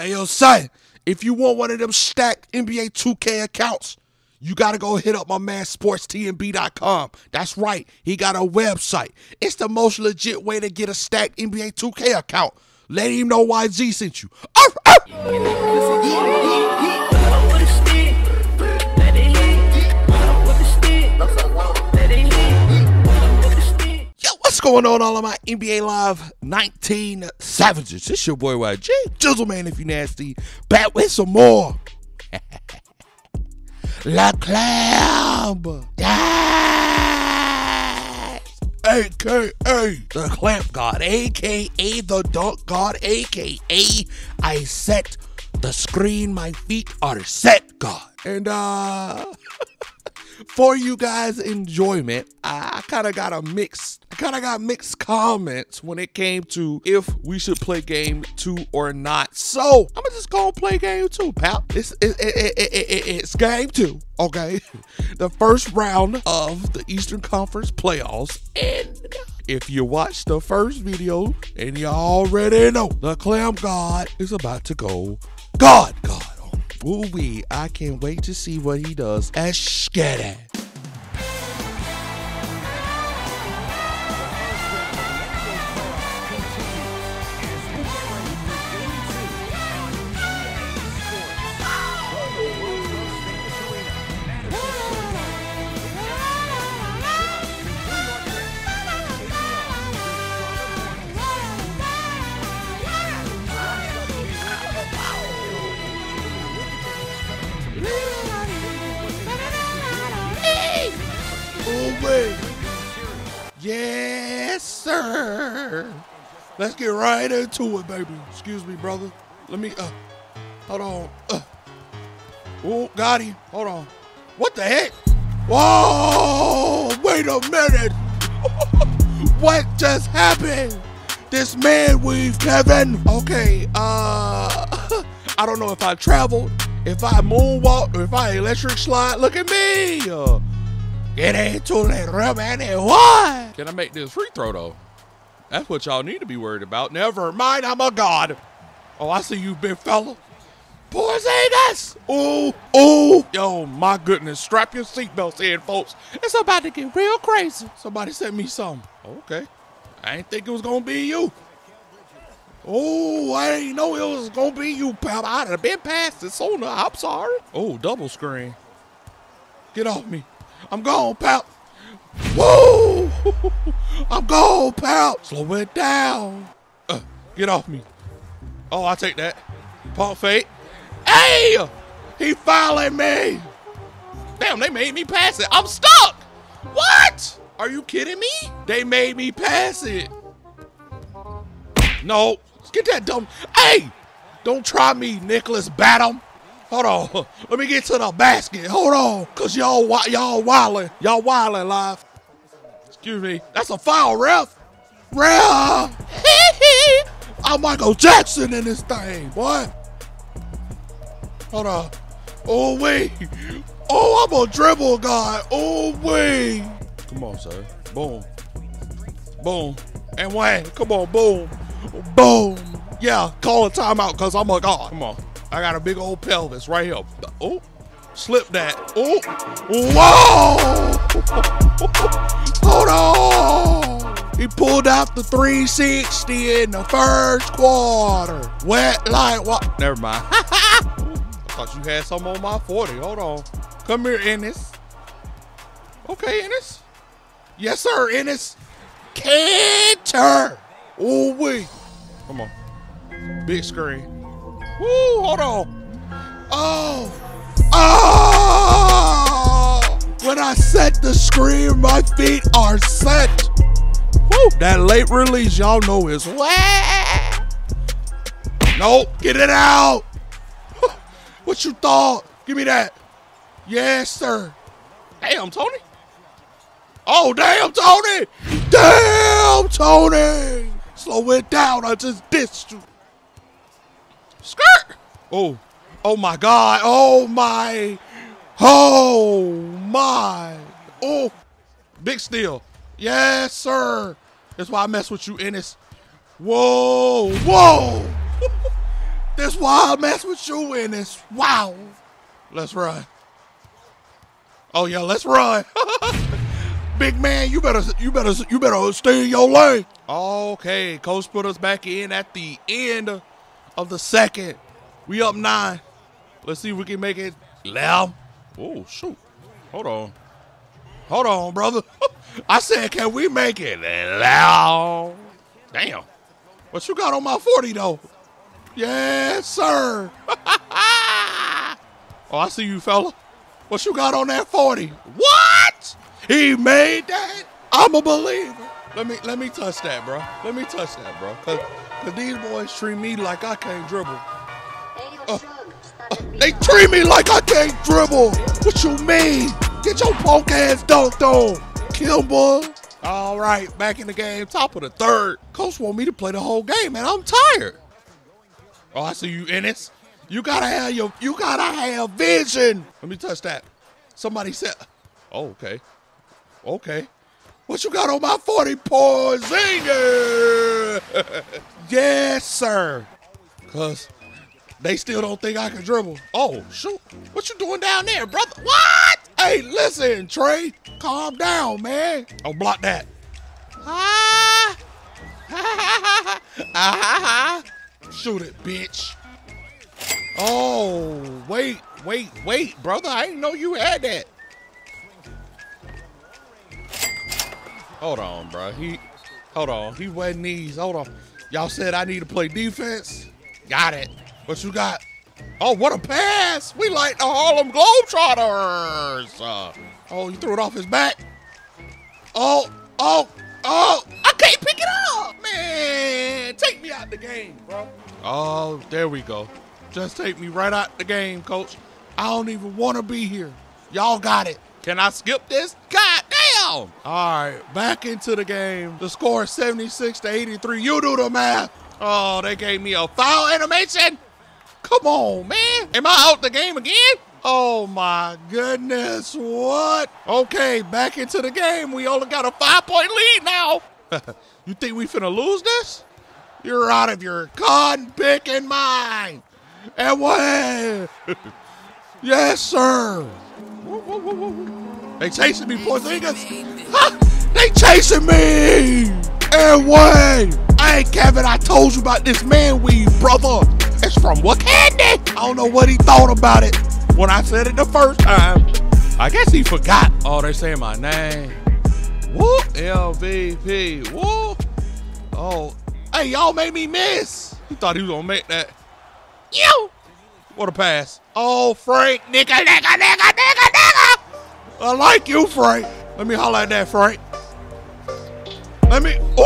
Hey, yo, son, if you want one of them stacked NBA 2K accounts, you got to go hit up my man, SportsTNB.com. That's right. He got a website. It's the most legit way to get a stacked NBA 2K account. Let him know YG sent you. Yo, what's going on, all of my NBA Live 19 savages? It's your boy YG, Jizzleman if you nasty. Back with some more. La Clamp, yes! A.K.A. the Clamp God, A.K.A. the Dunk God, A.K.A. I set the screen, my feet are set, God. And for you guys' enjoyment, I kind of got mixed comments when it came to if we should play game 2 or not. So I'm just gonna play game 2, pal. It's game 2, okay? The first round of the Eastern Conference playoffs. And if you watched the first video, and you already know, the Clam God is about to go God. Ooh-wee, I can't wait to see what he does. Let's get it. Yes, sir. Let's get right into it, baby. Excuse me, brother. Let me, hold on. Oh, got him. Hold on. What the heck? Whoa, wait a minute. What just happened? This man weave, Kevin. Okay, I don't know if I traveled, if I moonwalked, or if I electric slide. Look at me. It ain't too late, man. What? Can I make this free throw, though? That's what y'all need to be worried about. Never mind, I'm a god. Oh, I see you, big fella. Porzingis! Ooh. Yo, my goodness. Strap your seatbelts in, folks. It's about to get real crazy. Somebody sent me something. Okay. I ain't think it was going to be you. Oh, I didn't know it was going to be you, pal. I'd have been past it sooner. I'm sorry. Oh, double screen. Get off me. I'm gone, pal. Woo! I'm gone, pal. Slow it down. Get off me. Oh, I take that. Pump fake. Hey! He following me. Damn, they made me pass it. I'm stuck. What? Are you kidding me? They made me pass it. No. Get that dumb. Hey! Don't try me, Nicholas Batum. Hold on, let me get to the basket. Hold on, cause y'all wildin', live. Excuse me, that's a foul, ref. I'm Michael Jackson in this thing, boy. Hold on. Oh wait. Oh, I'm a dribble guy. Oh wait. Come on, sir. Boom. Boom. And Wayne. Come on, boom. Boom. Yeah, call a timeout, cause I'm a god. Come on. I got a big old pelvis right here. Oh, slip that. Oh, whoa! Hold on. He pulled out the 360 in the first quarter. Wet like what? Never mind. I thought you had some on my 40. Hold on. Come here, Ennis. Okay, Ennis. Yes, sir, Ennis. Canter. Oh, wait. Come on. Big screen. Woo, hold on. Oh! When I set the screen, my feet are set. Woo, that late release, y'all know is whack. Nope, get it out. What you thought? Give me that. Yes, sir. Damn, Tony. Oh, damn, Tony. Damn, Tony. Slow it down, I just dissed you. Skirt. Oh my god. Oh my. Oh, big steal. Yes, sir. That's why I mess with you, Ennis. Whoa. This It's wild, mess with you, and it's wow. Let's run. Oh yeah, let's run. Big man, you better stay in your lane. Okay, coach put us back in at the end of the second. We up 9. Let's see if we can make it loud. Oh shoot. Hold on. Hold on, brother. I said, can we make it loud? Damn. What you got on my 40 though? Yes, sir. Oh, I see you, fella. What you got on that 40? What? He made that? I'm a believer. Let me touch that, bro. Let me touch that, bro. Cause these boys treat me like I can't dribble. They treat me like I can't dribble. What you mean? Get your poke ass dunked on, Kemba. All right, back in the game. Top of the third. Coach want me to play the whole game, man. I'm tired. Oh, I see you, Ennis. You gotta have vision. Let me touch that. Somebody said. Oh, okay. Okay. What you got on my 40, Porzingis? Yes, sir. Cause they still don't think I can dribble. Oh, shoot. What you doing down there, brother? What? Hey, listen, Trey. Calm down, man. Oh, block that. Shoot it, bitch. Oh, wait, brother. I didn't know you had that. Hold on, bro. Hold on. He wet knees. Hold on. Y'all said I need to play defense. Got it. What you got? Oh, what a pass. We like the Harlem Globetrotters. Oh, you threw it off his back. Oh. I can't pick it up, man. Take me out the game, bro. Oh, there we go. Just take me right out the game, coach. I don't even want to be here. Y'all got it. Can I skip this? God damn. All right, back into the game. The score is 76-83. You do the math. Oh, they gave me a foul animation. Come on, man. Am I out the game again? Oh, my goodness. What? Okay, back into the game. We only got a 5-point lead now. You think we finna lose this? You're out of your cotton-picking mind. And what? Yes, sir. Woo. They chasing me, Porzingis. Ha! They chasing me. And what? Hey, Kevin, I told you about this man weave, brother. It's from Wakanda. I don't know what he thought about it when I said it the first time. I guess he forgot. Oh, they saying my name. Whoop, LVP, whoop. Oh, hey, y'all made me miss. He thought he was gonna make that. You. What a pass. Oh, Frank, nigga. I like you, Frank. Let me holler at that, Frank. Let me, ooh.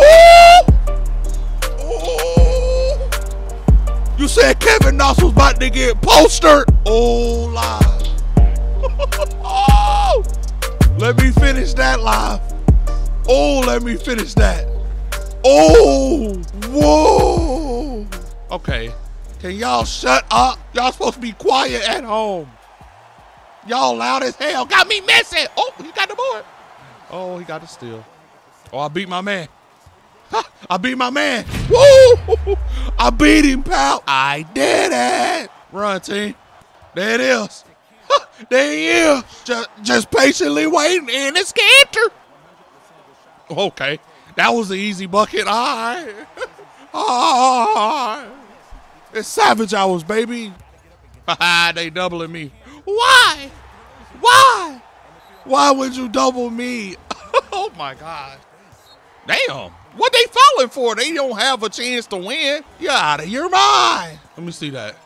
You said Kevin Knox was about to get postered. Oh, live. Oh. Let me finish that live. Oh, let me finish that. Oh, whoa. Okay. Can y'all shut up? Y'all supposed to be quiet at home. Y'all loud as hell. Got me missing. Oh, he got the board. Oh, he got the steal. Oh, I beat my man. Ha, I beat my man. Woo! I beat him, pal. I did it. Run, team. There it is. Ha, there he is. Just patiently waiting in his canter. Okay. That was an easy bucket. All right. All right. It's Savage Hours, baby. They doubling me. Why? Why? Why would you double me? Oh, my God. Damn. What they falling for? They don't have a chance to win. You're out of your mind. Let me see that.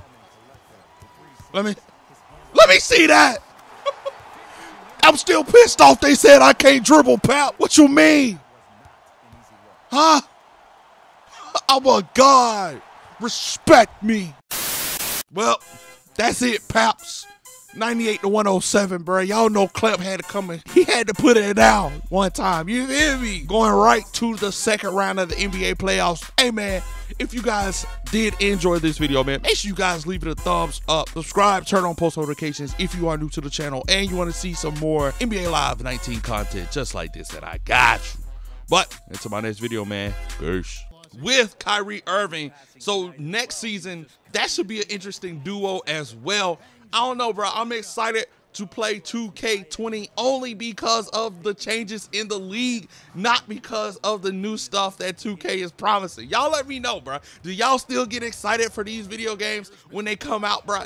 Let me see that. I'm still pissed off they said I can't dribble, Pap. What you mean? Huh? I'm a god. Respect me. Well, that's it, Paps. 98-107, bro. Y'all know Klutch had to come in. He had to put it down one time. You hear me? Going right to the second round of the NBA playoffs. Hey, man, if you guys did enjoy this video, man, make sure you guys leave it a thumbs up. Subscribe, turn on post notifications if you are new to the channel and you want to see some more NBA Live 19 content just like this that I got you. But until my next video, man, peace. with Kyrie Irving. So next season, that should be an interesting duo as well. I don't know, bro. I'm excited to play 2K20 only because of the changes in the league, not because of the new stuff that 2K is promising. Y'all let me know, bro. Do y'all still get excited for these video games when they come out, bro?